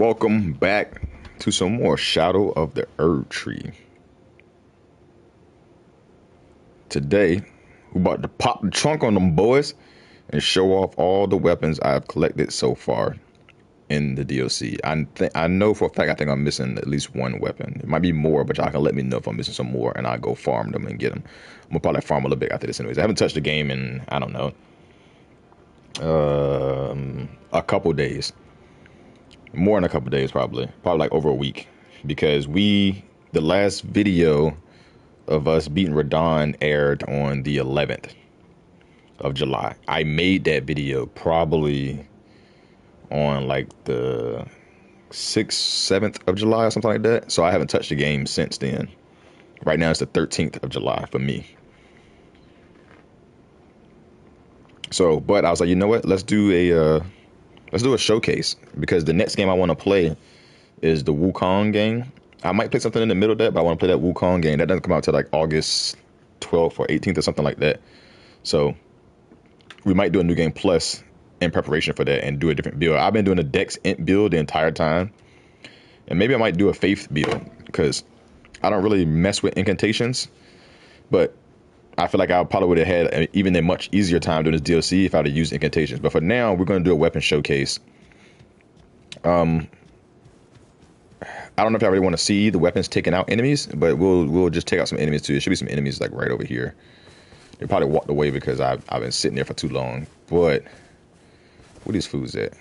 Welcome back to some more Shadow of the Erdtree. Today, we're about to pop the trunk on them boys and show off all the weapons I've collected so far in the DLC. I know for a fact I think I'm missing at least one weapon. It might be more, but y'all can let me know if I'm missing some more, and I'll go farm them and get them. I'm gonna probably farm a little bit after this anyways. I haven't touched the game in, I don't know, a couple days. More than a couple days, probably like over a week, because the last video of us beating Radahn aired on the 11th of July. I made that video probably on like the 6th, 7th of July or something like that. So I haven't touched the game since then. Right now it's the 13th of July for me. So, but I was like, you know what? Let's do a showcase, because the next game I want to play is the Wukong game. I might play something in the middle of that, but I want to play that Wukong game. That doesn't come out till like August 12th or 18th or something like that. So we might do a new game plus in preparation for that and do a different build. I've been doing a Dex Int build the entire time. And maybe I might do a Faith build, because I don't really mess with incantations. But I feel like I probably would have had even a much easier time doing this DLC if I would have used incantations. But for now, we're going to do a weapon showcase. I don't know if I really want to see the weapons taking out enemies, but we'll just take out some enemies too. There should be some enemies like right over here. They probably walked away because I've been sitting there for too long. But where these foods at?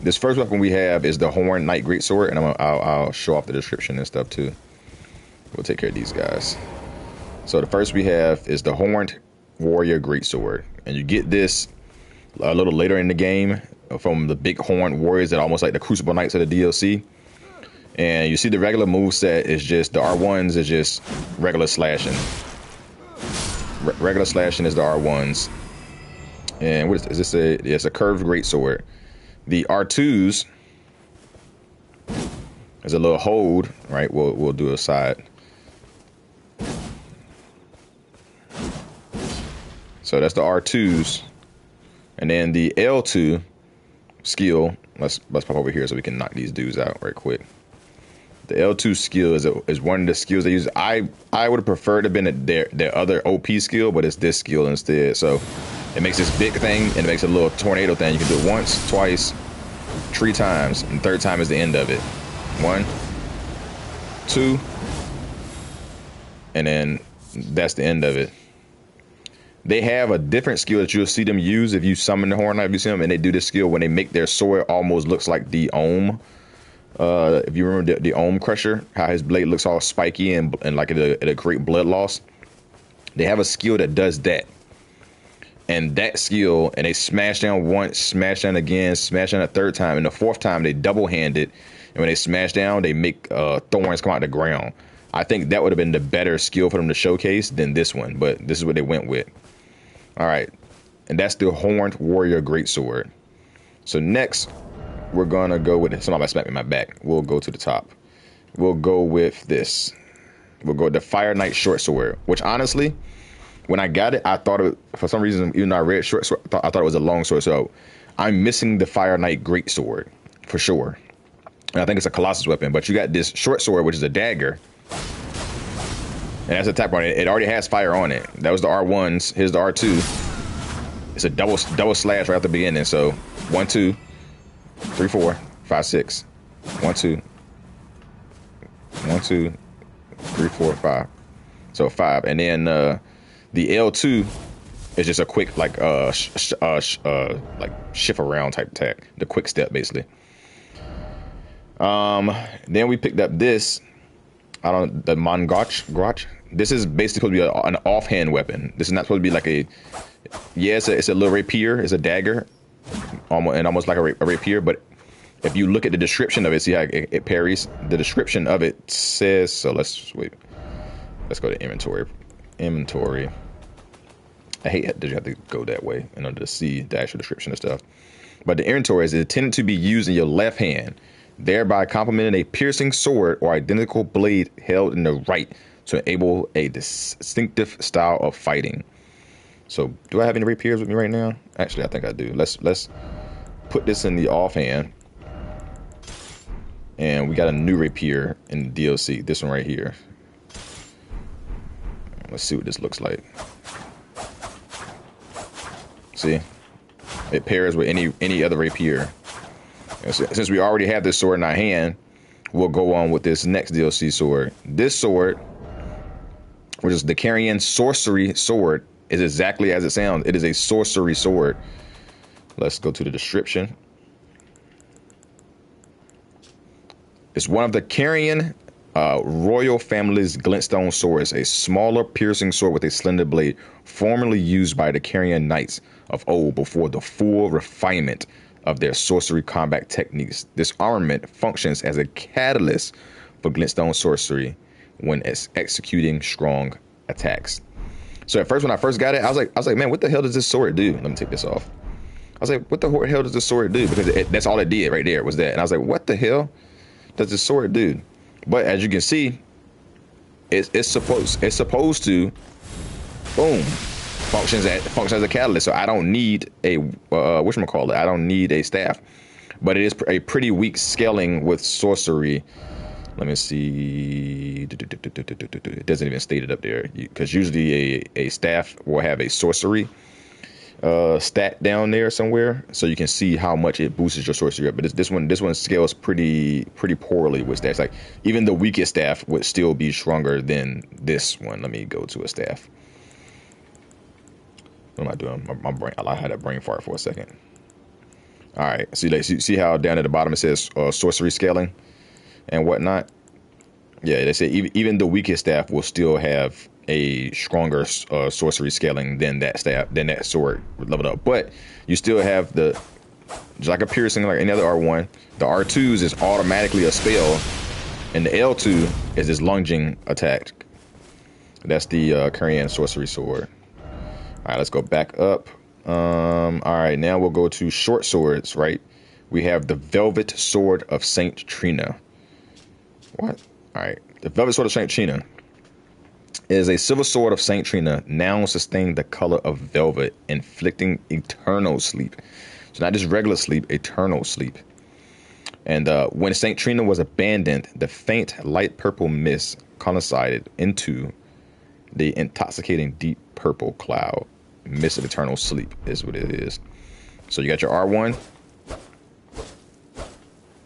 This first weapon we have is the Horn Knight Greatsword, and I'll show off the description and stuff too. We'll take care of these guys. So the first we have is the Horned Warrior Greatsword. And you get this a little later in the game from the big horned warriors that are almost like the Crucible Knights of the DLC. And you see the regular moveset is just, the R1s is just regular slashing. Regular slashing is the R1s. And what is this? It's a curved greatsword. The R2s is a little hold, right? We'll do a side. So that's the R2s, and then the L2 skill. Let's pop over here so we can knock these dudes out right quick. The L2 skill is one of the skills they use. I would have preferred to have been their other OP skill, but it's this skill instead. So it makes this big thing and it makes a little tornado thing. You can do it once, twice, three times, and third time is the end of it. 1, 2, and then that's the end of it. They have a different skill that you'll see them use if you summon the Horn Knight. If you see them, and they do this skill when they make their sword almost looks like the Ohm. If you remember the Ohm Crusher, how his blade looks all spiky and like at a great blood loss. They have a skill that does that. And that skill, and they smash down once, smash down again, smash down a third time, and the fourth time they double-hand it. And when they smash down, they make thorns come out of the ground. I think that would have been the better skill for them to showcase than this one, but this is what they went with. All right, and that's the Horned Warrior Greatsword. So next, we're gonna go with somebody smacked me in my back. We'll go to the top. We'll go with this. We'll go with the Fire Knight Shortsword, which honestly, when I got it, I thought it, for some reason, even though I read short sword, I thought it was a long sword. So I'm missing the Fire Knight Greatsword for sure. And I think it's a Colossus weapon, but you got this short sword, which is a dagger. And that's the attack on it. It already has fire on it. That was the R1s. Here's the R2. It's a double slash right at the beginning. So 1, 2, 3, 4, 5, 6. 1, 2, 1, 2, 3, 4, 5. So 5. And then the L2 is just a quick like shift around type attack. The quick step basically. Then we picked up this. The Mangoch. This is basically supposed to be an offhand weapon. This is not supposed to be like a, yeah, it's a little rapier. It's a dagger, almost like a rapier. But if you look at the description of it, see how it parries. The description of it says, so let's wait. Let's go to inventory. Inventory. I hate that you have to go that way in order to see the actual description and stuff. But the inventory is intended to be used in your left hand, thereby complementing a piercing sword or identical blade held in the right to enable a distinctive style of fighting. So do I have any rapiers with me right now? Actually, I think I do. Let's put this in the offhand. And we got a new rapier in the DLC. This one right here. Let's see what this looks like. See? It pairs with any other rapier. And since we already have this sword in our hand, we'll go on with this next DLC sword. This sword, which is the Carian sorcery sword, is exactly as it sounds. It is a sorcery sword. Let's go to the description. It's one of the Carian royal family's glintstone swords, a smaller piercing sword with a slender blade, formerly used by the Carian knights of old before the full refinement of their sorcery combat techniques. This armament functions as a catalyst for glintstone sorcery when it's executing strong attacks. So at first, when I first got it, I was like, man, what the hell does this sword do? Let me take this off. I was like, what the hell does this sword do? Because that's all it did right there was that. And I was like, what the hell does this sword do? But as you can see, it's supposed to, boom, functions as a catalyst. So I don't need a whatchamacallit. I don't need a staff, but it is a pretty weak scaling with sorcery. Let me see. It doesn't even state it up there because usually a staff will have a sorcery stat down there somewhere, so you can see how much it boosts your sorcery up. But this one scales pretty poorly with stats. Like even the weakest staff would still be stronger than this one. Let me go to a staff. What am I doing? My brain. I had a brain fart for a second. All right. See how down at the bottom it says sorcery scaling and whatnot. Yeah, they say even the weakest staff will still have a stronger sorcery scaling than that staff, than that sword leveled up. But you still have the, just like a piercing, like any other R1, the R2s is automatically a spell, and the L2 is this lunging attack. That's the Carian sorcery sword. All right, let's go back up. All right, now we'll go to short swords, right? We have the Velvet Sword of Saint Trina. What? All right, the Velvet Sword of Saint Trina. It is a silver sword of Saint Trina, now sustained the color of velvet, inflicting eternal sleep. So not just regular sleep, eternal sleep. And when Saint Trina was abandoned, the faint light purple mist coincided into the intoxicating deep purple cloud. Mist of eternal sleep is what it is. So you got your R1,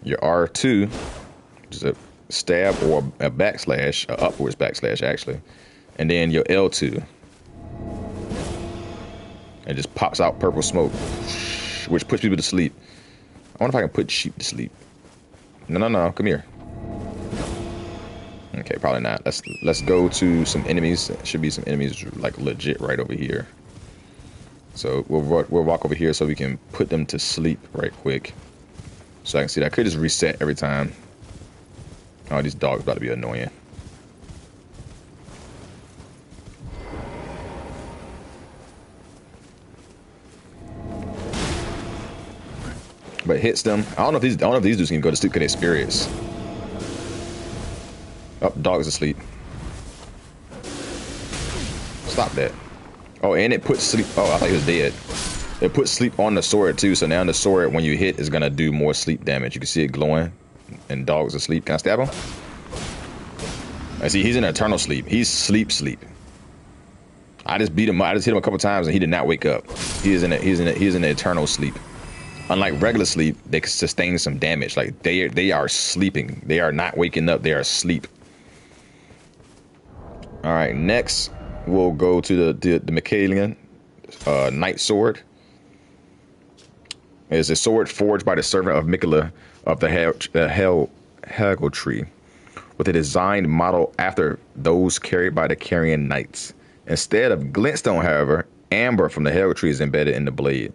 your R2, which is a stab or a backslash, an upwards backslash actually. And then your L2. It just pops out purple smoke, which puts people to sleep. I wonder if I can put sheep to sleep. No. Come here. Okay, probably not. Let's go to some enemies. There should be some enemies like legit right over here. So we'll walk over here so we can put them to sleep right quick. So I can see that I could just reset every time. Oh, these dogs about to be annoying. But hits them. I don't know if these dudes can go to sleep because they're spirits. Oh, dog's asleep. Stop that. Oh, and it puts sleep. Oh, I thought he was dead. It puts sleep on the sword too. So now the sword, when you hit, is gonna do more sleep damage. You can see it glowing. And dog's asleep. Can I stab him? I see he's in eternal sleep. He's sleep. I just beat him. I just hit him a couple times and he did not wake up. He is in eternal sleep. Unlike regular sleep, they can sustain some damage. Like they are sleeping. They are not waking up. They are asleep. All right. Next, we'll go to the Michaelian knight sword. It's a sword forged by the servant of Michaela of the Hagel tree, with a designed model after those carried by the Carian knights. Instead of glintstone, however, amber from the Hagel tree is embedded in the blade.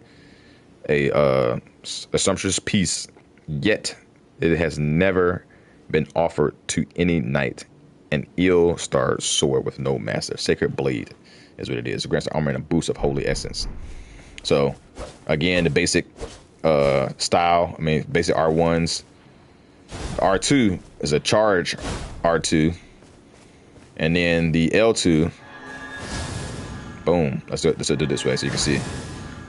A sumptuous piece, yet it has never been offered to any knight. An ill-starred sword with no master. Sacred blade is what it is. It grants the armor and a boost of holy essence. So, again, the basic style. I mean, basic R1s. R2 is a charge R2. And then the L2. Boom. Let's do it this way so you can see.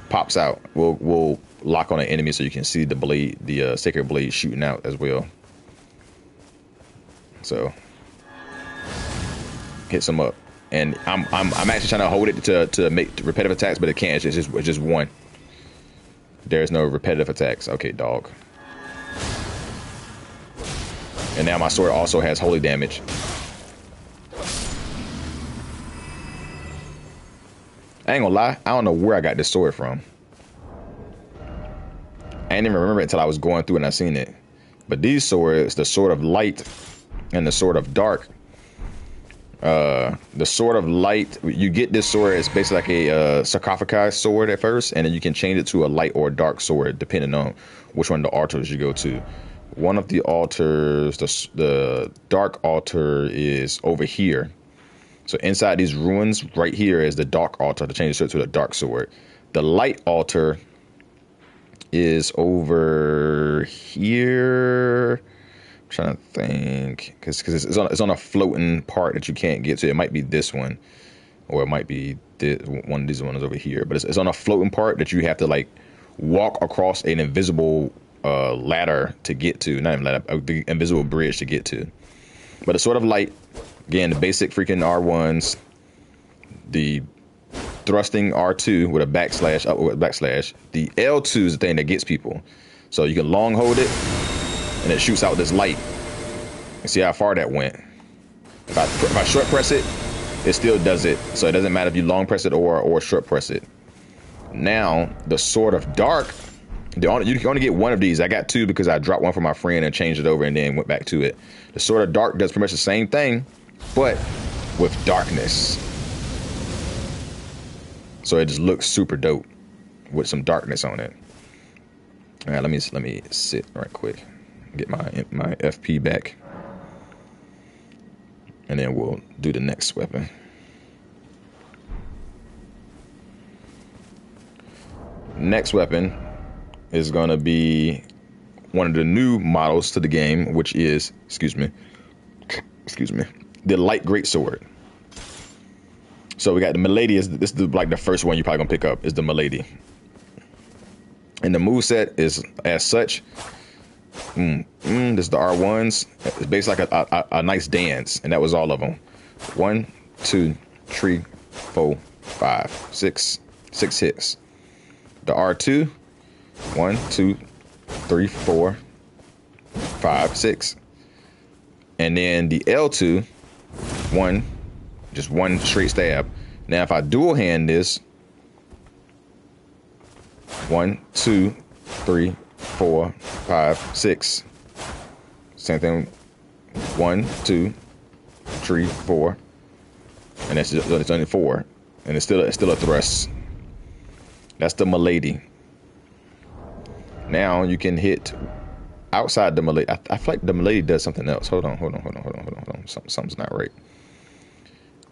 Pops out. We'll lock on an enemy so you can see the blade, the sacred blade shooting out as well. So hits them up, and I'm actually trying to hold it to make repetitive attacks, but it can't. It's just one. There is no repetitive attacks. Okay, dog. And now my sword also has holy damage. I ain't gonna lie, I don't know where I got this sword from. I didn't even remember it until I was going through and I seen it. But these swords, the Sword of Light and the Sword of Dark. The Sword of Light, you get this sword, it's basically like a sarcophagus sword at first, and then you can change it to a light or a dark sword depending on which one of the altars you go to. One of the altars, the dark altar, is over here. So inside these ruins right here is the dark altar to change the sword to the dark sword. The light altar is over here. I'm trying to think, because it's on a floating part that you can't get to. It might be this one, or it might be this, one of these ones over here. But it's on a floating part that you have to like walk across an invisible ladder to get to. Not even ladder, the invisible bridge to get to. But the Sword of Light, again, the basic freaking R1s, the thrusting R2 with a backslash, up with a backslash. The L2 is the thing that gets people. So you can long hold it, and it shoots out this light. See how far that went. If I short press it, it still does it. So it doesn't matter if you long press it or short press it. Now, the Sword of Dark, you can only get one of these. I got two because I dropped one for my friend and changed it over and then went back to it. The Sword of Dark does pretty much the same thing, but with darkness. So it just looks super dope with some darkness on it. All right, let me sit right quick. Get my FP back, and then we'll do the next weapon. Next weapon is gonna be one of the new models to the game, which is excuse me, the Light Greatsword. So we got the Milady. This is like the first one you probably gonna pick up is the Milady, and the moveset is as such. This is the R1s. It's basically like a nice dance, and that was all of them. 1, 2, 3, 4, 5, 6. 6 hits. The R2, 1, 2, 3, 4, 5, 6. And then the L2, just one straight stab. Now if I dual hand this, 1, 2, 3, 4, 5, 6. Same thing. 1, 2, 3, 4. And that's just, it's only 4. And it's still a thrust. That's the Milady. Now you can hit outside the Milady. I feel like the Milady does something else. Hold on. Something's not right.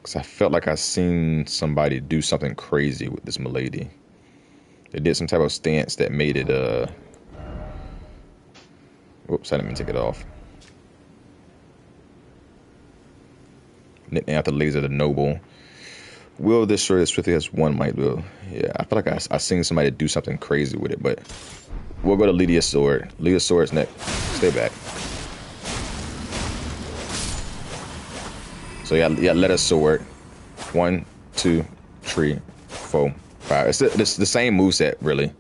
Cause I felt like I seen somebody do something crazy with this Milady. They did some type of stance that made it Whoops, I didn't mean to take it off. Nickname after Laser the Noble. Will this sword as swiftly as one might will? Yeah, I feel like I seen somebody do something crazy with it, but we'll go to Lydia Sword. Lydia Sword's next. Stay back. So yeah, Lydia Sword. 1, 2, 3, 4, 5. It's the same moveset, really.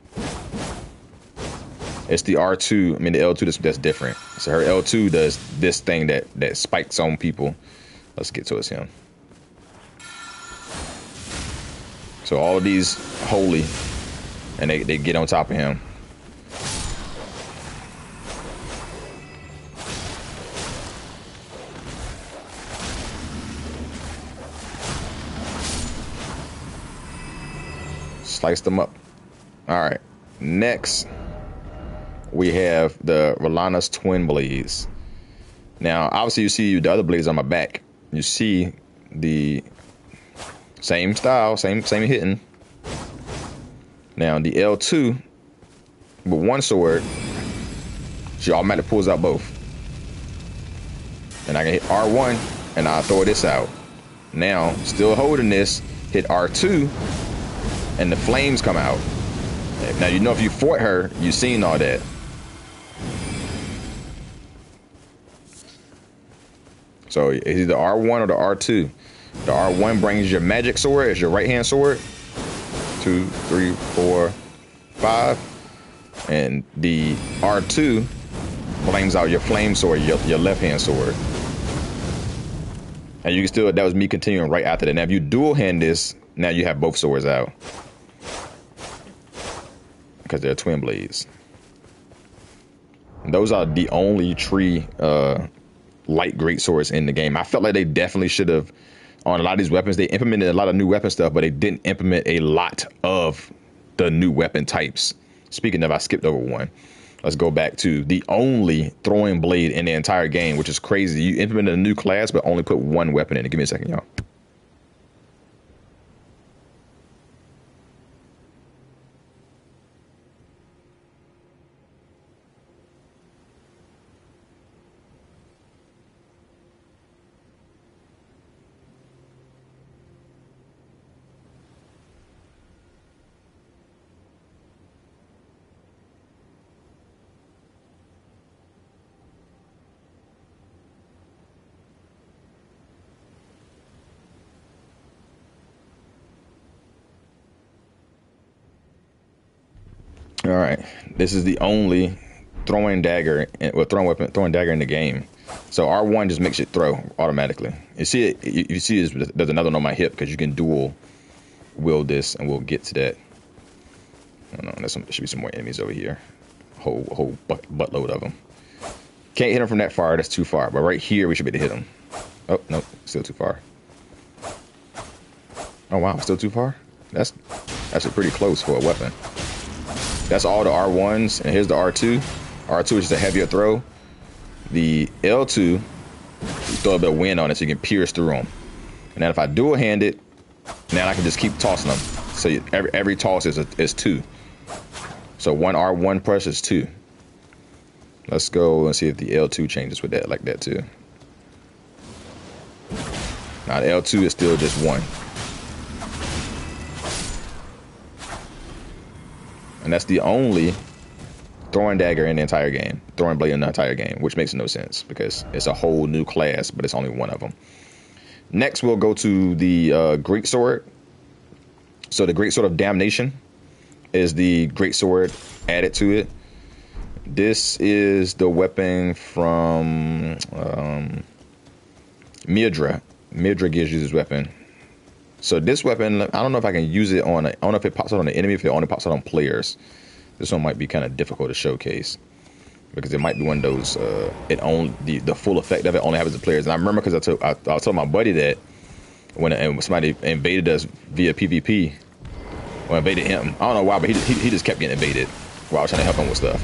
It's the R2, I mean the L2 that's different. So her L2 does this thing that spikes on people. Let's get to him. So all these holy, and they get on top of him. Slice them up. All right, next. We have the Rellana's twin blades. Now, obviously, you see the other blades on my back. You see the same style, same hitting. Now, the L2 with one sword, she automatically pulls out both. And I can hit R1, and I'll throw this out. Now, still holding this, hit R2, and the flames come out. Now, you know, if you fought her, you've seen all that. So it's either R1 or the R2. The R1 brings your magic sword as your right hand sword. 2, 3, 4, 5. And the R2 flames out your flame sword, your left hand sword. And you can still, that was me continuing right after that. Now if you dual hand this, now you have both swords out. Because they're twin blades. And those are the only tree light great swords in the game. I felt like they definitely should have, on a lot of these weapons, they implemented a lot of new weapon stuff, but they didn't implement a lot of the new weapon types. Speaking of, I skipped over one. Let's go back to the only throwing blade in the entire game, which is crazy. You implemented a new class, but only put one weapon in it. Give me a second, y'all. All right, this is the only throwing dagger, well, throwing dagger in the game. So R1 just makes it throw automatically. You see it. You see it, there's another one on my hip because you can dual wield this, and we'll get to that. I don't know. There should be some more enemies over here. Whole buttload of them. Can't hit them from that far. That's too far. But right here, we should be able to hit them. Oh no, still too far. Oh wow, still too far. That's actually pretty close for a weapon. That's all the R1s, and here's the R2. R2 is just a heavier throw. The L2, you throw a bit of wind on it so you can pierce through them. And now if I dual hand it, now I can just keep tossing them. So every toss is two. So one R1 press is two. Let's go and see if the L2 changes with that, like that too. Now the L2 is still just one. And that's the only throwing dagger in the entire game, throwing blade in the entire game, which makes no sense because it's a whole new class, but it's only one of them. Next, we'll go to the Great Sword. So the Great Sword of Damnation is the Great Sword added to it. This is the weapon from Midra. Midra gives you this weapon. So this weapon, I don't know if I can use it on, I don't know if it pops out on the enemy, if it only pops out on players. This one might be kind of difficult to showcase because it might be one of those, it only, the full effect of it only happens to players. And I remember because I told my buddy that when somebody invaded us via PvP, or invaded him, I don't know why, but he just kept getting invaded while I was trying to help him with stuff.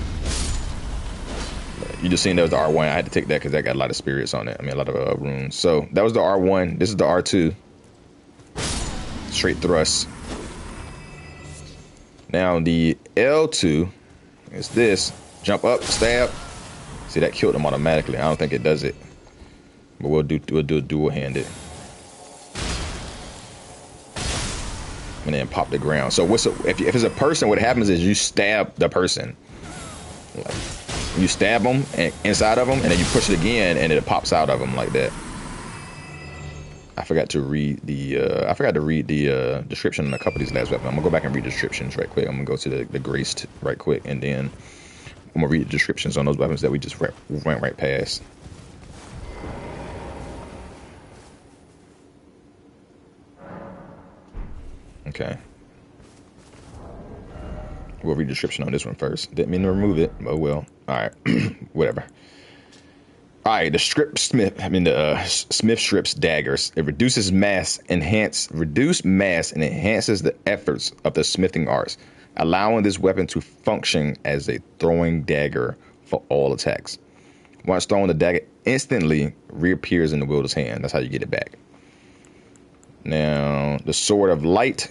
You just seen that was the R1. I had to take that because that got a lot of spirits on it. I mean, a lot of runes. So that was the R1. This is the R2. Straight thrust. Now the L2 is this jump up, stab. See, that killed him automatically. I don't think it does it, but we'll do a dual handed and then pop the ground. So what's if it's a person, what happens is you stab the person, like, you stab them and inside of them, and then you push it again and it pops out of them like that. I forgot to read the description on a couple of these last weapons. I'm gonna go back and read descriptions right quick. I'm gonna go to the graced right quick, and then I'm gonna read the descriptions on those weapons that we just went right past. Okay, we'll read the description on this one first. Didn't mean to remove it. Oh well. All right, whatever. Alright, the Smith strips daggers. It reduces mass, and enhances the efforts of the smithing arts, allowing this weapon to function as a throwing dagger for all attacks. Once thrown, the dagger instantly reappears in the wielder's hand. That's how you get it back. Now, the Sword of Light.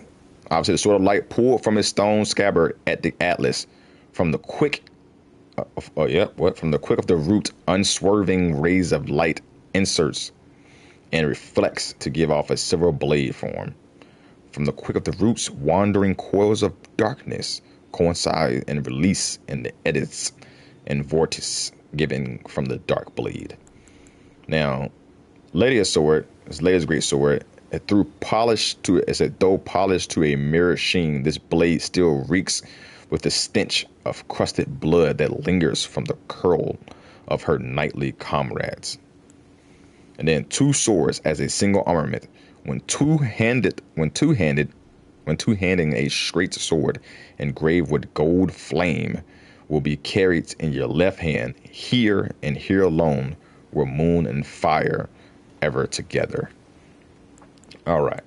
Obviously, the Sword of Light pulled from its stone scabbard at the Atlas from the quick. From the quick of the root, unswerving rays of light inserts and reflects to give off a silver blade form. From the quick of the roots, wandering coils of darkness coincide and release in the eddies and vortices given from the dark blade. Now, Lydia Sword is Lydia's great sword. It threw polish to it. It's a though polish to a mirror sheen. This blade still reeks with the stench of crusted blood that lingers from the curl of her knightly comrades. And then two swords as a single armament. When two-handing a straight sword engraved with gold flame will be carried in your left hand, here and here alone were moon and fire ever together. All right.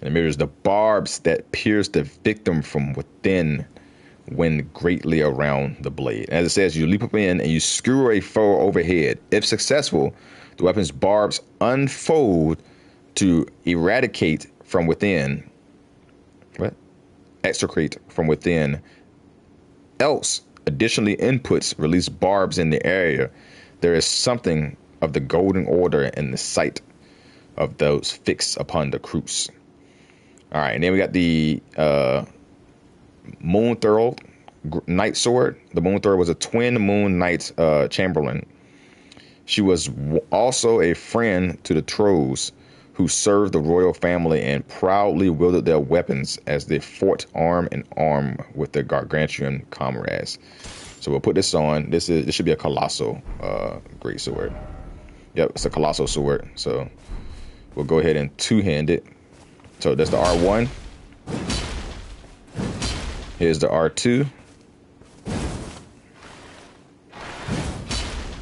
And it mirrors the barbs that pierce the victim from within, wind greatly around the blade. As it says, you leap up in and you skewer a foe overhead. If successful, the weapon's barbs unfold to eradicate from within. What? Extricate from within. Else, additionally, inputs release barbs in the area. There is something of the golden order in the sight of those fixed upon the cruise. All right, and then we got the Moonthorl Knight sword. The Moonthorl was a twin moon knight's chamberlain. She was also a friend to the Trolls, who served the royal family and proudly wielded their weapons as they fought arm in arm with their gargantuan comrades. So we'll put this on. This should be a colossal great sword. Yep, it's a colossal sword. So we'll go ahead and two-hand it. So that's the R1. Here's the R2.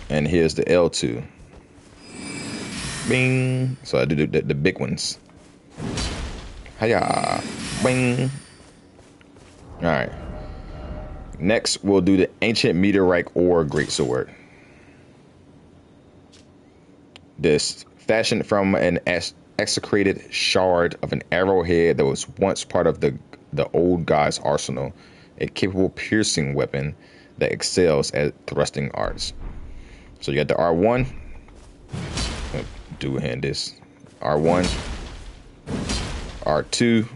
And here's the L2. Bing. So I do the big ones. Hiya. Bing. All right. Next, we'll do the Ancient meteorite ore greatsword. This fashioned from an execrated shard of an arrowhead that was once part of the old god's arsenal, a capable piercing weapon that excels at thrusting arts. So you got the R1. Do hand this. R1. R2.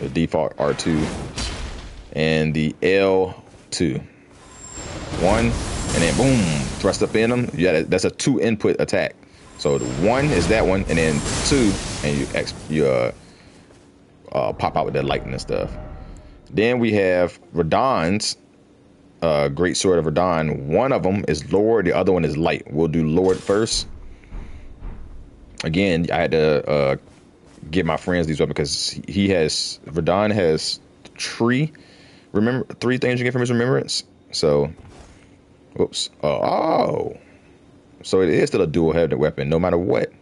The default R2. And the L2. One. And then boom. Thrust up in them. Yeah, that's a two input attack. So the one is that one. And then two. And you pop out with that lightning and stuff. Then we have Radon's Great Sword of Radahn. One of them is Lord, the other one is Light. We'll do Lord first. Again, I had to give my friends these weapons because Radahn has tree. Remember, three things you get from his remembrance. So, whoops. Oh, so it is still a dual-handed weapon, no matter what.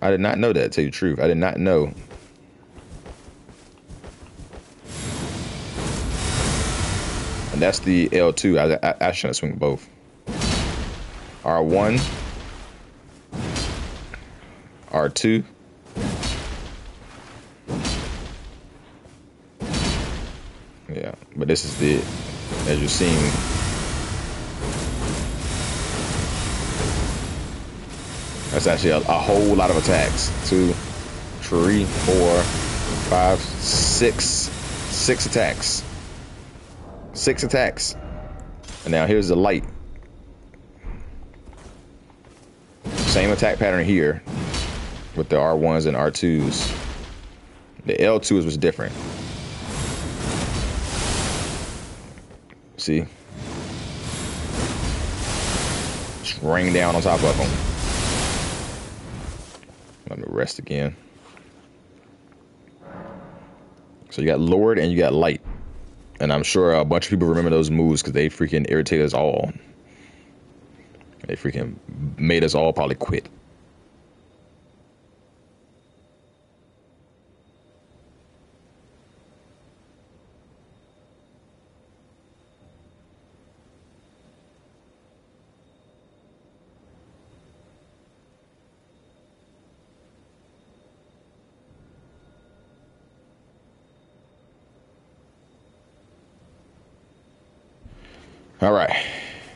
I did not know that, to tell you the truth. I did not know. And that's the L2. I shouldn't swing both. R1. R2. Yeah, but this is the, as you're seeing. That's actually a whole lot of attacks. 2, 3, 4, 5, 6. 6 attacks. 6 attacks. And now here's the light. Same attack pattern here with the R1s and R2s. The L2s was different. See? Just rain down on top of them. Let me rest again. So you got Lord and you got Light. And I'm sure a bunch of people remember those moves because they freaking irritate us all. They freaking made us all probably quit. All right,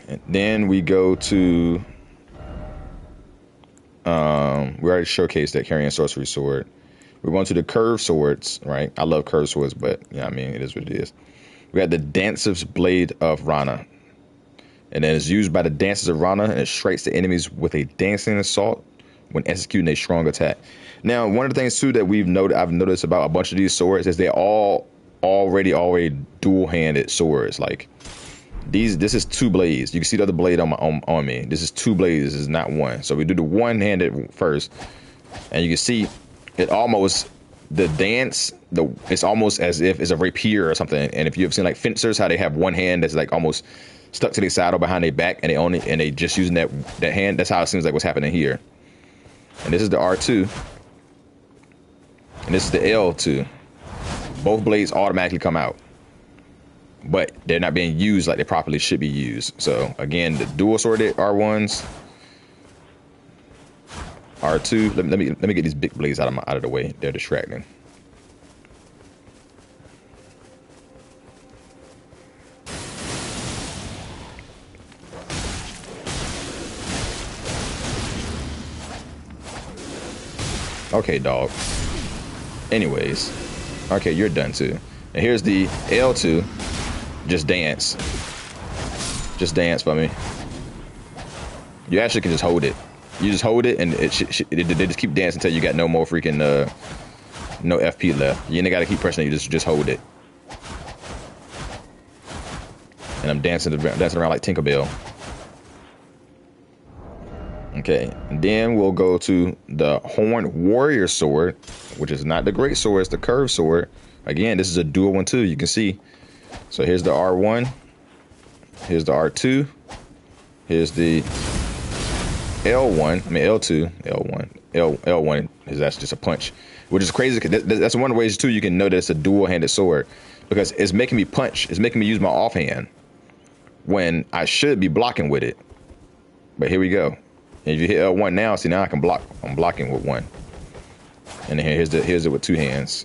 and then we go to, we already showcased that Carian sorcery sword. We're going to the curved swords, right? I love curved swords, but you know what I mean, it is what it is. We got the Dancer's Blade of Rana. And then it's used by the Dancers of Rana, and it strikes the enemies with a dancing assault when executing a strong attack. Now, one of the things too that we've noted, I've noticed about a bunch of these swords is they're all already dual-handed swords. Like these, this is two blades. You can see the other blade on me. This is two blades. This is not one. So we do the one-handed first, and you can see it almost. The dance, it's almost as if it's a rapier or something. And if you have seen like fencers, how they have one hand that's like almost stuck to their saddle behind their back, and they just using that hand. That's how it seems like what's happening here. And this is the R2, and this is the L2. Both blades automatically come out, but they're not being used like they properly should be used. So again, the dual sworded R1s. R2. Let me get these big blades out of the way. They're distracting. Okay, dog. Anyways, okay, you're done too. And here's the L2. Just dance. Just dance for me. You actually can just hold it. You just hold it, and they just keep dancing until you got no more freaking no FP left. You ain't gotta keep pressing it. You just hold it. And I'm dancing around like Tinkerbell. Okay, and then we'll go to the Horned Warrior Sword, which is not the Great Sword. It's the Curved Sword. Again, this is a dual one too. You can see. So here's the R1. Here's the R2. Here's the L1, I mean L2, L1, L1 is actually just a punch, which is crazy. Cause that's one of the ways too you can know that it's a dual-handed sword, because it's making me punch. It's making me use my offhand when I should be blocking with it. But here we go. And if you hit L1 now, see now I can block. I'm blocking with one. And then here's it with two hands.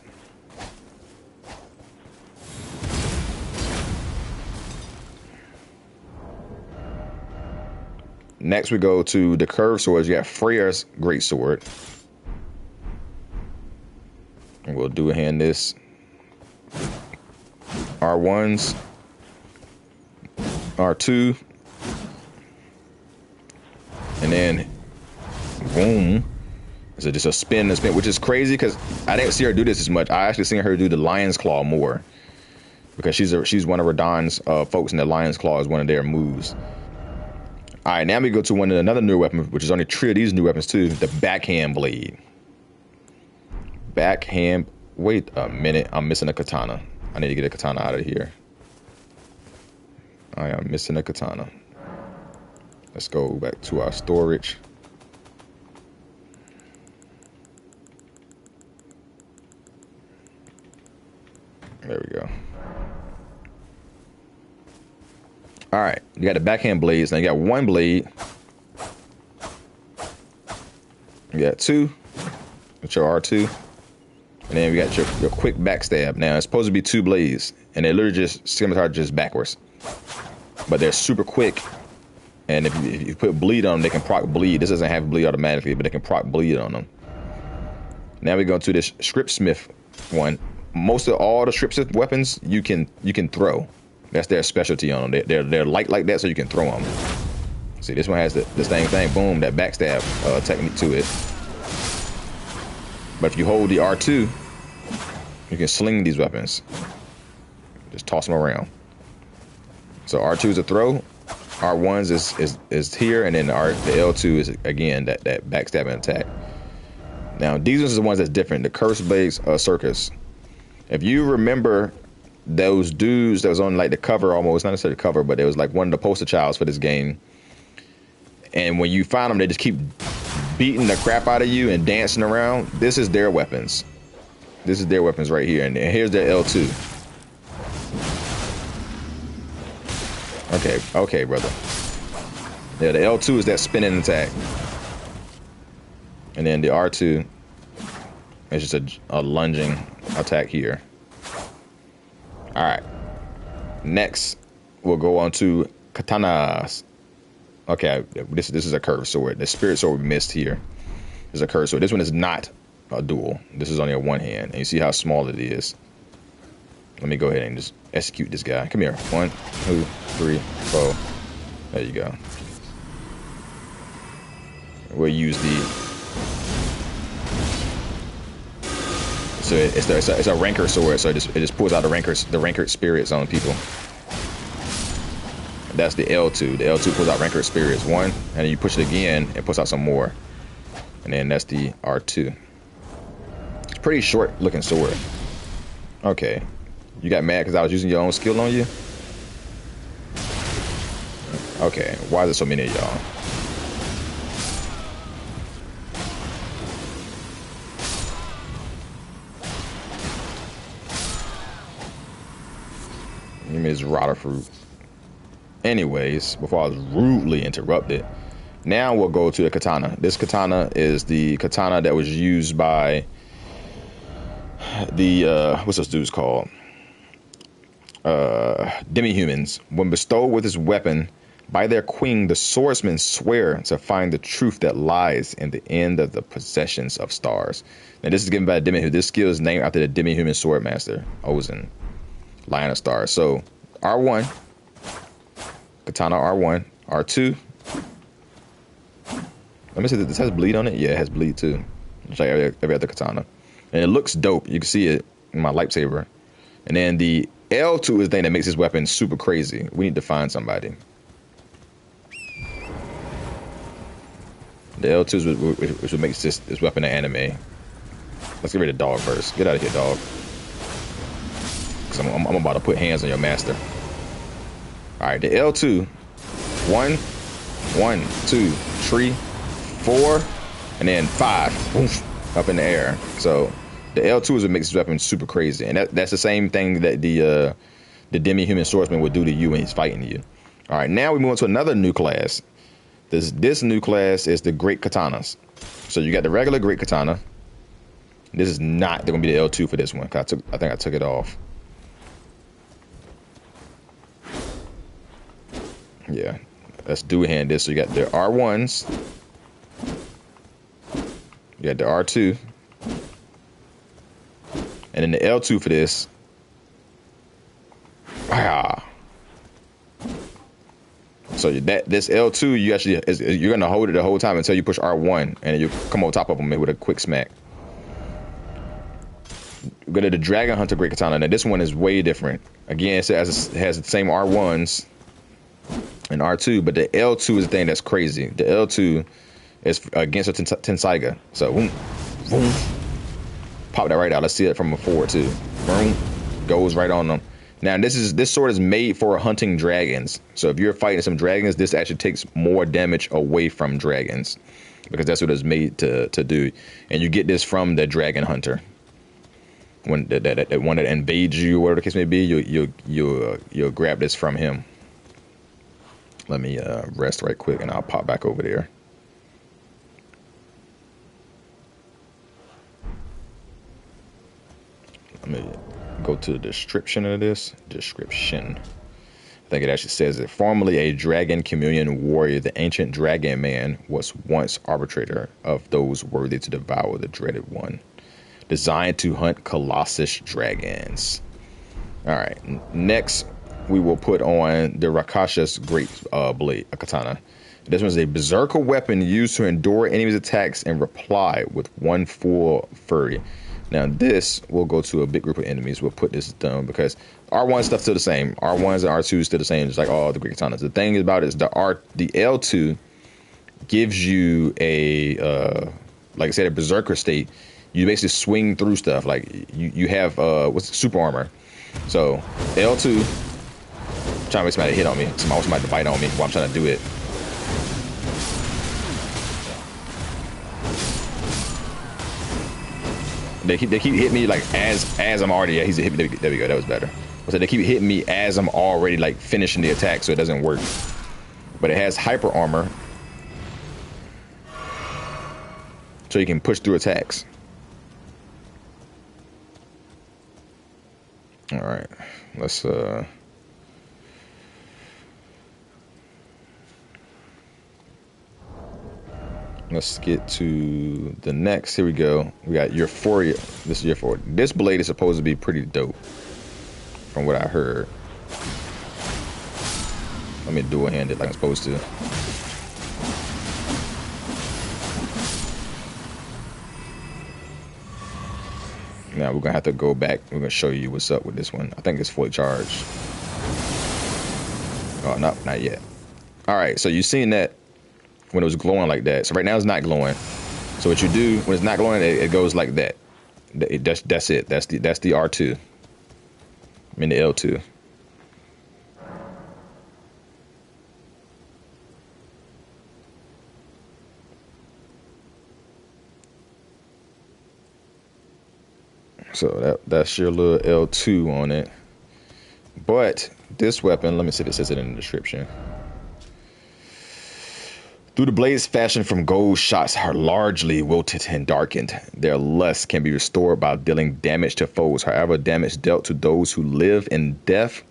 Next, we go to the curved swords. You got Freya's great sword. And we'll do a hand this. R1s. R2. And then, boom. So just a spin, which is crazy because I didn't see her do this as much. I actually seen her do the lion's claw more. Because she's one of Radon's folks, and the lion's claw is one of their moves. All right, now we go to another new weapon, which is only three of these new weapons too. The backhand blade. Backhand. Wait a minute, I'm missing a katana. I need to get a katana out of here. I am missing a katana. Let's go back to our storage. There we go. All right, you got the backhand blades. Now you got one blade. You got two. That's your R2. And then we got your quick backstab. Now it's supposed to be two blades, and they literally just scimitar just backwards. But they're super quick, and if you put bleed on them, they can proc bleed. This doesn't have bleed automatically, but they can proc bleed on them. Now we go to this strip smith one. Most of all the strip smith weapons you can throw. That's their specialty on them. They're light like that, so you can throw them. See, this one has the same thing. Boom, that backstab technique to it. But if you hold the R2, you can sling these weapons. Just toss them around. So R2 is a throw. R1 is here, and then the L2 is, again, that backstabbing attack. Now, these are the ones that's different. The Curse Blades Circus. If you remember, those dudes that was on like the cover, almost not necessarily the cover, but it was like one of the poster childs for this game. And when you find them, they just keep beating the crap out of you and dancing around. This is their weapons. This is their weapons right here. And here's their L2. Okay, brother. Yeah, the L2 is that spinning attack. And then the R2 is just a lunging attack here. All right, next we'll go on to katanas. Okay, this is a curved sword. The spirit sword we missed here is a curved sword. This one is not a dual. This is only a one hand, and you see how small it is. Let me go ahead and just execute this guy. Come here. 1, 2, 3, 4. There you go. We'll use the... So it's a rancor sword, so it just pulls out the rancored spirits on people. That's the L2. The L2 pulls out rancored spirits. 1, and then you push it again, it pulls out some more. And then that's the R2. It's a pretty short looking sword. Okay. You got mad because I was using your own skill on you? Okay, why is there so many of y'all? You mean it's rotter fruit. Anyways, before I was rudely interrupted, now we'll go to the katana. This katana is the katana that was used by the what's this dude's called? Demi-humans. When bestowed with his weapon by their queen, the swordsmen swear to find the truth that lies in the end of the possessions of stars. Now this is given by a demi-human. This skill is named after the demi-human swordmaster, Ozan. Lion of Stars. So R1, katana R1, R2. Let me see, this has bleed on it. Yeah, it has bleed too. It's like every other katana, and it looks dope. You can see it in my lightsaber. And then the L2 is the thing that makes this weapon super crazy. We need to find somebody. The L2 is what makes this weapon an anime. Let's get rid of dog first. Get out of here, dog. Because I'm about to put hands on your master. All right, the L2. 1, 1, 2, 3, 4, and then 5. Oof, up in the air. So the L2 is what makes this weapon super crazy. And that's the same thing that the demi-human swordsman would do to you when he's fighting you. All right, now we move on to another new class. This new class is the Great Katanas. So you got the regular Great Katana. This is not going to be the L2 for this one. I think I took it off. Yeah, let's do hand this. So you got the R1s, you got the R2, and then the L2 for this. Ah. So this L2, you actually you're gonna hold it the whole time until you push R1, and you come on top of them with a quick smack. Go to the Dragon Hunter Great Katana. Now this one is way different. Again, it has the same R1s. And R2, but the L2 is the thing that's crazy. The L2 is against a Tensaiga. So, boom, boom. Pop that right out. Let's see it from afar too. Boom. Goes right on them. Now, this sword is made for hunting dragons. So, if you're fighting some dragons, this actually takes more damage away from dragons. Because that's what it's made to do. And you get this from the Dragon Hunter. When that one that invades you, whatever the case may be, you'll grab this from him. Let me rest right quick, and I'll pop back over there. Let me go to the description of this. Description. I think it actually says that formerly a dragon communion warrior, the ancient dragon man was once arbitrator of those worthy to devour the dreaded one, designed to hunt colossus dragons. All right, next. We will put on the Rakasha's great blade, a katana. This one's a berserker weapon used to endure enemies' attacks and reply with one full fury. Now this will go to a big group of enemies. We'll put this down because R1 stuff's still the same. R1s and R2s still the same, just like all the great katanas. The thing about it is the L2 gives you a like I said, a berserker state. You basically swing through stuff. Like you have what's super armor. So L2. I'm trying to make somebody hit on me. Somebody wants somebody to bite on me while I'm trying to do it. They keep hitting me like as I'm already. Yeah, he's hit me. There we go. That was better. So they keep hitting me as I'm already like finishing the attack, so it doesn't work. But it has hyper armor, so you can push through attacks. All right, let's Let's get to the next. Here we go. We got Euphoria. This is Euphoria. This blade is supposed to be pretty dope, from what I heard. Let me dual hand it like I'm supposed to. Now we're gonna have to go back. We're gonna show you what's up with this one. I think it's fully charged. Oh, no, not yet. All right, so you've seen that when it was glowing like that. So right now it's not glowing. So what you do when it's not glowing, it goes like that. That's it. That's the R2. I mean the L2. So that's your little L2 on it. But this weapon, let me see if it says it in the description. Through the blades fashioned from gold shots are largely wilted and darkened. Their lust can be restored by dealing damage to foes. However, damage dealt to those who live in death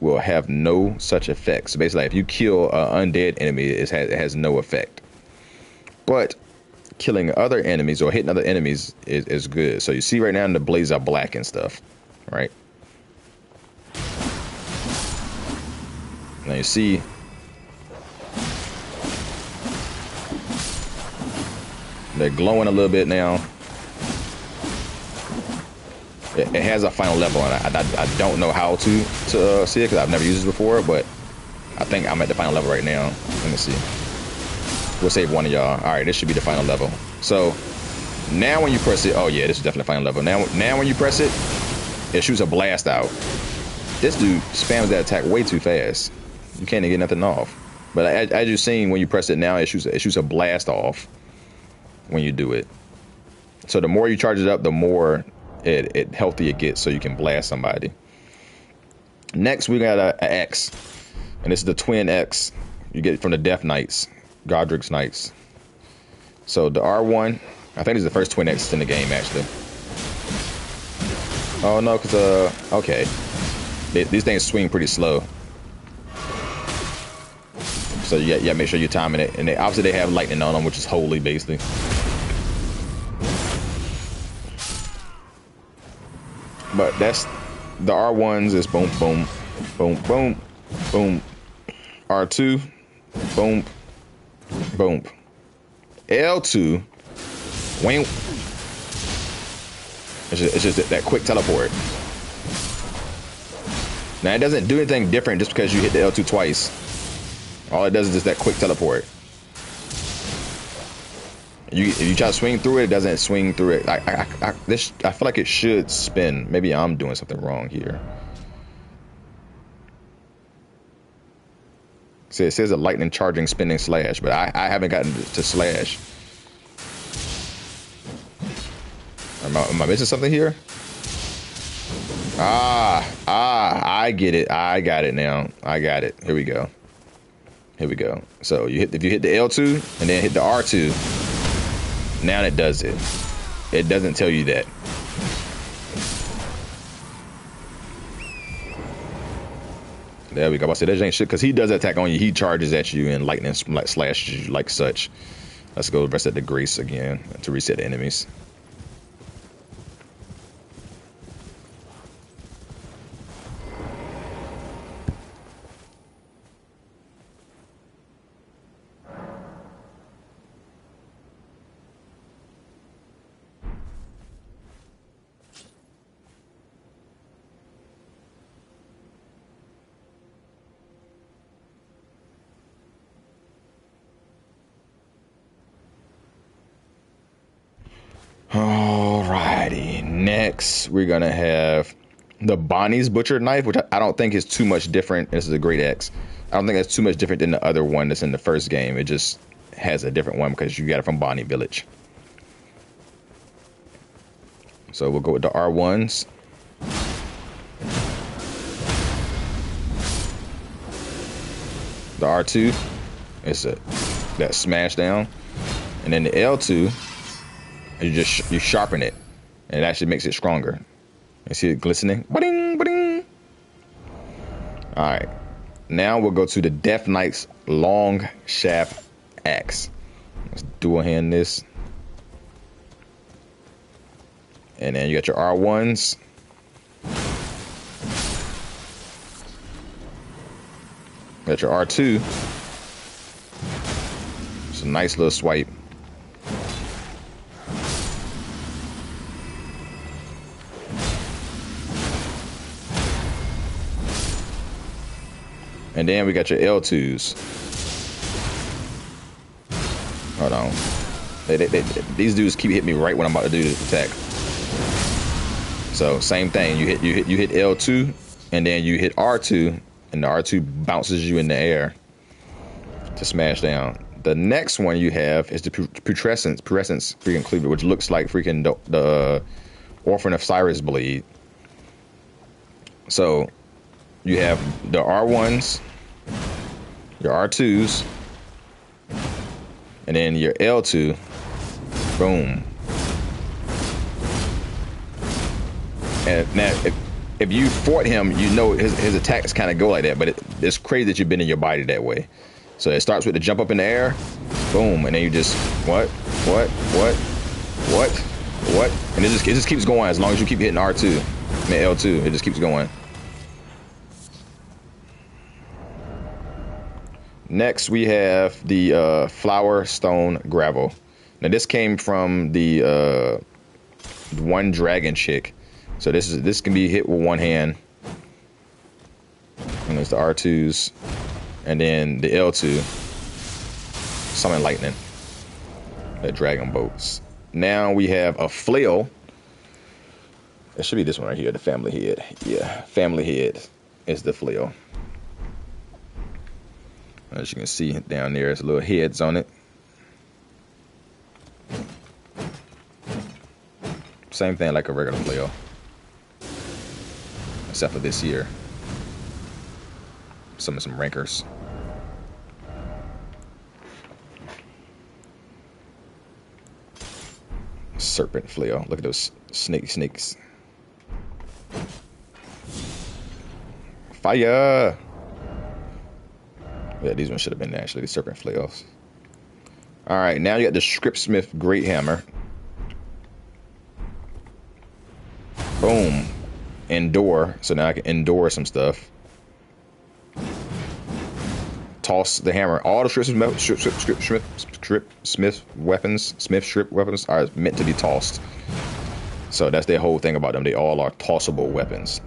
will have no such effect. So basically, if you kill an undead enemy, it has no effect. But killing other enemies or hitting other enemies is good. So you see right now the blades are black and stuff, right? Now you see... they're glowing a little bit now. It has a final level, and I don't know how to see it because I've never used it before, but I think I'm at the final level right now. Let me see. We'll save one of y'all. All right, this should be the final level. So now when you press it, oh yeah, this is definitely final level. Now when you press it, it shoots a blast out. This dude spams that attack way too fast. You can't even get nothing off. But as you've seen, when you press it now, it shoots a blast off when you do it. So the more you charge it up, the more it healthy it gets, so you can blast somebody. Next we got an X, and this is the Twin X. You get it from the Death Knights, Godric's Knights. So the R1, I think this is the first Twin X in the game actually. Oh no, because okay, these things swing pretty slow. So yeah, make sure you're timing it. And obviously they have lightning on them, which is holy, basically. But that's the R1s is boom, boom, boom, boom, boom. R2, boom, boom. L2, wing. It's just that quick teleport. Now it doesn't do anything different just because you hit the L2 twice. All it does is just that quick teleport. If you try to swing through it, it doesn't swing through it. I feel like it should spin. Maybe I'm doing something wrong here. See, it says a lightning charging spinning slash, but I haven't gotten to slash. Am I missing something here? I get it. I got it now. I got it. Here we go. Here we go. So if you hit the L2 and then hit the R2, now it does it. It doesn't tell you that. There we go. I said that ain't shit because he does attack on you. He charges at you and lightning slashes you like such. Let's go reset the grace again to reset the enemies. Alrighty, next we're gonna have the Bonnie's Butcher Knife, which I don't think is too much different. This is a Great X. I don't think that's too much different than the other one that's in the first game. It just has a different one because you got it from Bonnie Village. So we'll go with the R1s. The R2, it's that smash down. And then the L2, you sharpen it, and it actually makes it stronger. You see it glistening? Ba-ding, ba-ding. All right, now we'll go to the Death Knight's Long Shaft Axe. Let's dual hand this. And then you got your R1s. You got your R2. It's a nice little swipe. And then we got your L2s. Hold on. These dudes keep hitting me right when I'm about to do this attack. So same thing. You hit L2, and then you hit R2, and the R2 bounces you in the air to smash down. The next one you have is the putrescence freaking cleaver, which looks like freaking the Orphan of Cyrus blade. So you have the R1s, your R2s, and then your L2. Boom. And now, if you fought him, you know his attacks kind of go like that, but it's crazy that you've been in your body that way. So it starts with the jump up in the air, boom, and then you just what, and it just keeps going as long as you keep hitting R2, I mean L2, it just keeps going. Next we have the flower stone gravel. Now this came from the one dragon chick. So this can be hit with one hand, and it's the R2s, and then the L2, summon lightning, the dragon bolts. Now we have a flail. It should be this one right here, the family head. Yeah, family head is the flail. As you can see down there, it's little heads on it. Same thing like a regular flail. Except for this year. Some rankers. Serpent flail. Look at those snakes. Fire! Yeah, these ones should have been actually the serpent flails. Alright, now you got the Scriptsmith Great Hammer. Boom. Endure, so now I can endure some stuff. Toss the hammer. All the Smith strip weapons are meant to be tossed. So that's the whole thing about them. They all are tossable weapons.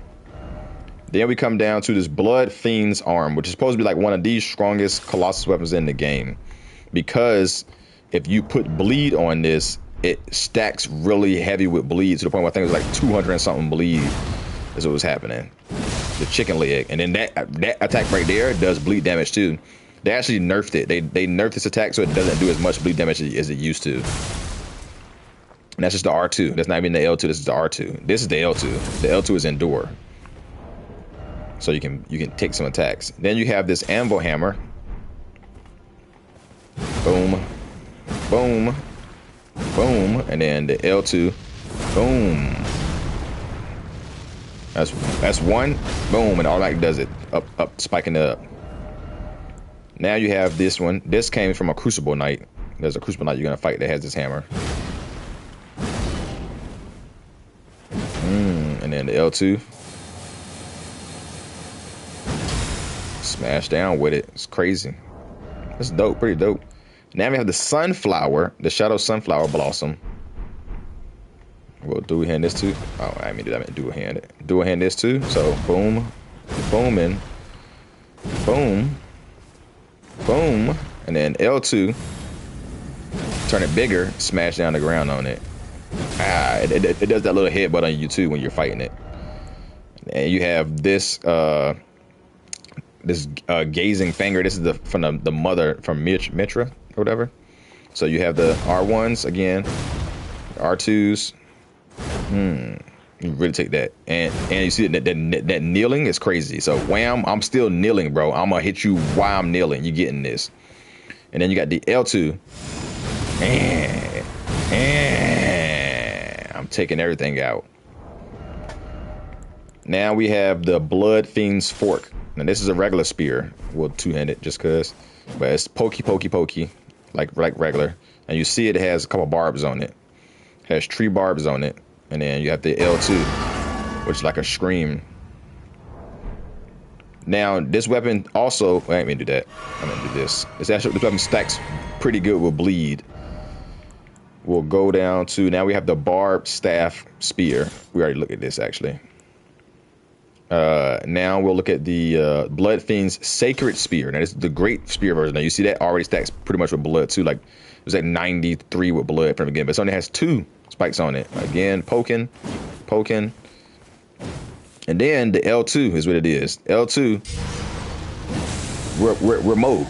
Then we come down to this Blood Fiend's Arm, which is supposed to be like one of the strongest Colossus weapons in the game. Because if you put bleed on this, it stacks really heavy with bleed to the point where I think it was like 200 and something bleed. That's what was happening. The chicken leg, and then that attack right there does bleed damage too. They actually nerfed it. They nerfed this attack so it doesn't do as much bleed damage as it used to. And that's just the R2. That's not even the L2. This is the R2. This is the L2. The L2 is endure. So you can take some attacks. Then you have this anvil hammer. Boom, boom, boom, and then the L2. Boom. That's one, boom, and all that does it. Up, spiking it up. Now you have this one. This came from a Crucible Knight. There's a Crucible Knight you're gonna fight that has this hammer. And then the L2. Smash down with it. It's crazy. It's dope, pretty dope. Now we have the sunflower, the shadow sunflower blossom. We'll dual hand this too. Oh, I mean, I meant dual hand it. Dual hand this too. So boom, boom, and boom, boom, and then L2. Turn it bigger. Smash down the ground on it. Ah, it does that little headbutt on you too when you're fighting it. And you have this gazing finger. This is from the mother from Midra or whatever. So you have the R1s again, R2s. You really take that, and you see that kneeling is crazy. So wham, I'm still kneeling, bro. I'm gonna hit you while I'm kneeling. You getting this? And then you got the L2. I'm taking everything out. Now we have the Blood Fiend's Fork. Now this is a regular spear. We'll two-hand it just cause, but it's pokey, pokey, pokey. like regular. And you see it has a couple barbs on it. It has 3 barbs on it. And then you have the L2, which is like a scream. Now, this weapon also... I ain't gonna do that. I'm gonna do this. It's actually, this weapon stacks pretty good with bleed. We'll go down to... Now we have the barb staff spear. We already looked at this, actually. Now we'll look at the Blood Fiend's Sacred Spear. Now, this is the Great Spear version. Now, you see that already stacks pretty much with blood, too. Like, it was like 93 with blood from the game. But it only has 2 spikes on it. Again, poking. And then the L2 is what it is. L2, we're Moog.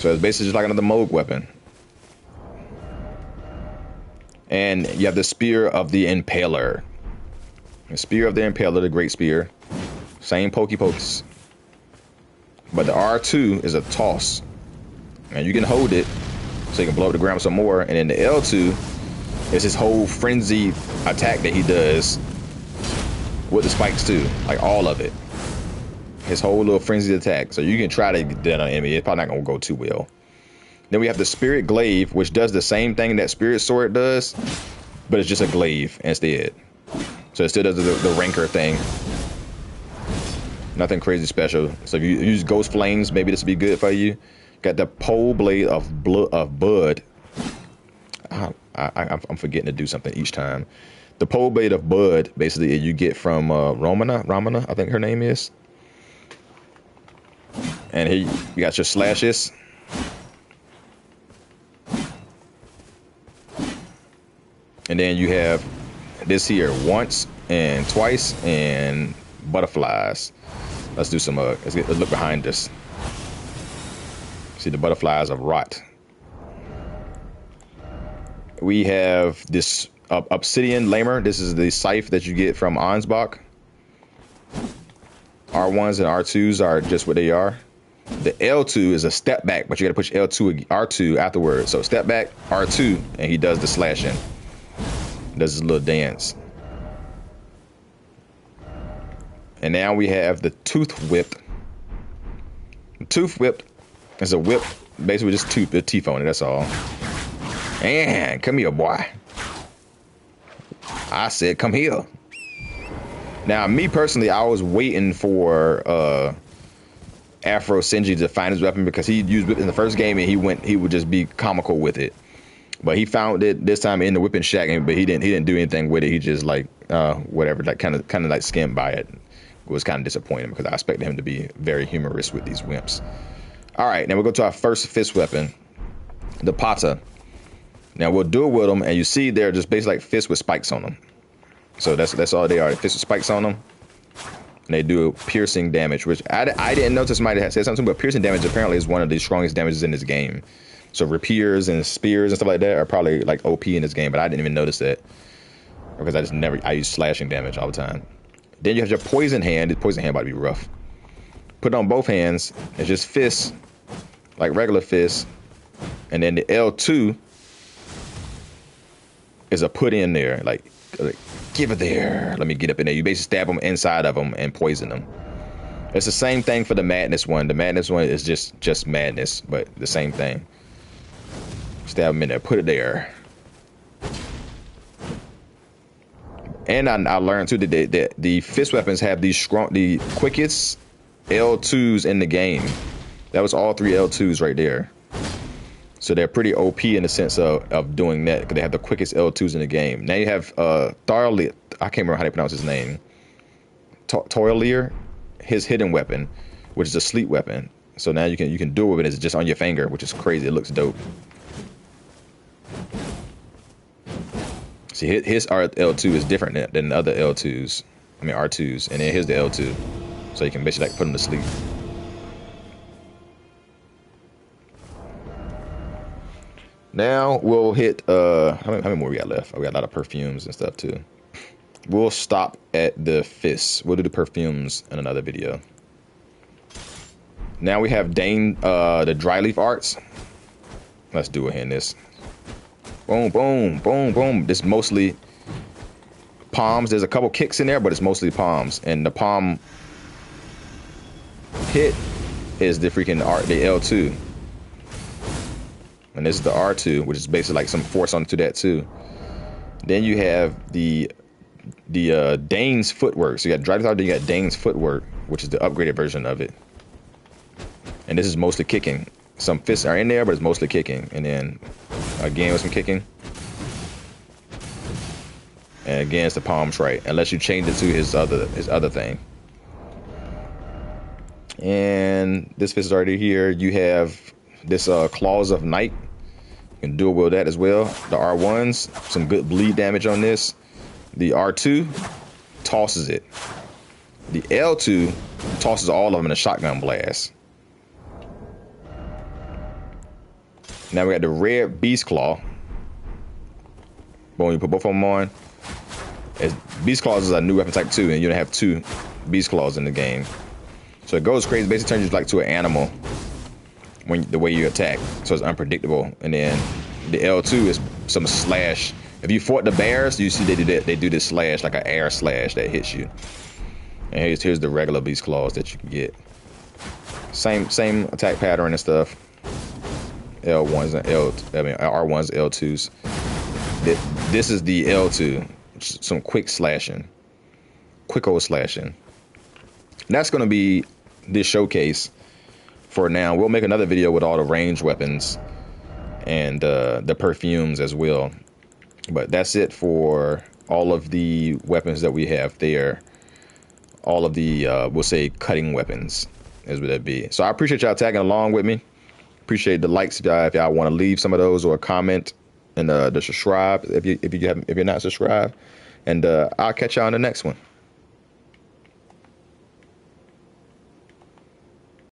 So it's basically just like another Moog weapon. And you have the Spear of the Impaler. The Spear of the Impaler, the Great Spear. Same pokey pokes. But the R2 is a toss. And you can hold it so you can blow up the ground some more. And then the L2... It's his whole frenzy attack that he does with the spikes too, like all of it. His whole little frenzy attack. So you can try to get that on enemy. It's probably not gonna go too well. Then we have the Spirit Glaive, which does the same thing that Spirit Sword does, but it's just a glaive instead. So it still does the rancor thing. Nothing crazy special. So if you use Ghost Flames, maybe this would be good for you. Got the Pole Blade of Bud. I'm forgetting to do something each time. The Pole Blade of Bud, basically, you get from Ramana, I think her name is. And here you got your slashes. And then you have this here, once and twice, and butterflies. Let's do some, let's look behind us. See the butterflies of rot. We have this Obsidian Lamer. This is the scythe that you get from Ansbach. R1s and R2s are just what they are. The L2 is a step back, but you got to push L2 R2 afterwards. So step back, R2, and he does the slashing. Does his little dance. And now we have the Tooth Whip. The Tooth Whip is a whip, basically just the teeth on it, that's all. And come here, boy. I said, come here. Now, me personally, I was waiting for Afro Senji to find his weapon because he used it in the first game and he would just be comical with it. But he found it this time in the whipping shack, but he didn't do anything with it. He just like whatever, like kind of like skimmed by it. It was kind of disappointing because I expected him to be very humorous with these wimps. All right, now we'll go to our first fist weapon, the Pata. Now we'll do it with them, and you see they're just basically like fists with spikes on them. So that's all they are, fists with spikes on them. And they do piercing damage, which I didn't notice somebody had said something, but piercing damage apparently is one of the strongest damages in this game. So rapiers and spears and stuff like that are probably like OP in this game, but I didn't even notice that. Because I use slashing damage all the time. Then you have your poison hand. The poison hand might be rough. Put it on both hands. It's just fists, like regular fists. And then the L2 is a put in there, like give it there, let me get up in there. You basically stab them inside of them and poison them. It's the same thing for the madness one. The madness one is just madness, but the same thing. Stab them in there, put it there. And I learned too that the fist weapons have the quickest L2s in the game. That was all 3 L2s right there. So they're pretty OP in the sense of doing that, because they have the quickest L2s in the game. Now you have Thorlier. I can't remember how they pronounce his name. Thorlier, his hidden weapon, which is a sleep weapon. So now you can do it with it. It's just on your finger, which is crazy. It looks dope. See, his L2 is different than other L2s. I mean R2s, and then here's the L2. So you can basically like put him to sleep. Now we'll hit, how many more we got left? Oh, we got a lot of perfumes and stuff too. We'll stop at the fists. We'll do the perfumes in another video. Now we have Dane, the dry leaf arts. Let's do it in this. Boom, boom, boom, boom. This is mostly palms. There's a couple kicks in there, but it's mostly palms. And the palm hit is the freaking R, the L2. And this is the R2, which is basically like some force onto that too. Then you have the Dane's footwork. So you got Drive Thought, then you got Dane's footwork, which is the upgraded version of it. And this is mostly kicking. Some fists are in there, but it's mostly kicking. And then again with some kicking. And again, it's the palm strike, unless you change it to his other thing. And this fist is already here. You have this Claws of Night. You can dual wield that as well. The R1s, some good bleed damage on this. The R2 tosses it. The L2 tosses all of them in a shotgun blast. Now we got the red Beast Claw. Boom, you put both of them on. It's, Beast Claws is a new weapon type 2, and you don't have two Beast Claws in the game. So it goes crazy, basically turns you like to an animal when the way you attack. So it's unpredictable. And then the L2 is some slash. If you fought the bears, you see they do this slash, like an air slash that hits you. And here's the regular Beast Claws that you can get. Same attack pattern and stuff. L1s and R1s, L2s. This is the L2, some quick old slashing. That's going to be this showcase for now. We'll make another video with all the range weapons and the perfumes as well. But that's it for all of the weapons that we have there. All of the, we'll say, cutting weapons is what that'd be. So I appreciate y'all tagging along with me. Appreciate the likes if y'all want to leave some of those, or a comment. And the subscribe if you're not subscribed, and I'll catch y'all on the next one.